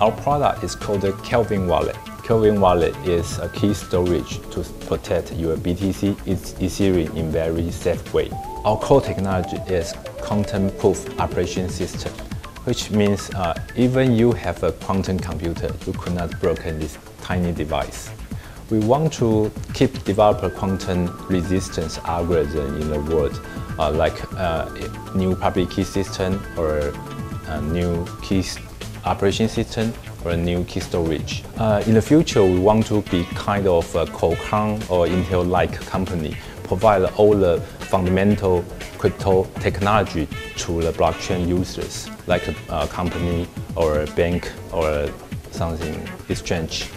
Our product is called the Kelvin Wallet. Kelvin Wallet is a key storage to protect your BTC, Ethereum in very safe way. Our core technology is quantum-proof operation system, which means even you have a quantum computer, you could not broken this tiny device. We want to keep developer quantum resistance algorithm in the world, like new public key system or new keys operation system or a new key storage. In the future, we want to be kind of a Qualcomm or Intel-like company, provide all the fundamental crypto technology to the blockchain users, like a company or a bank or something exchange.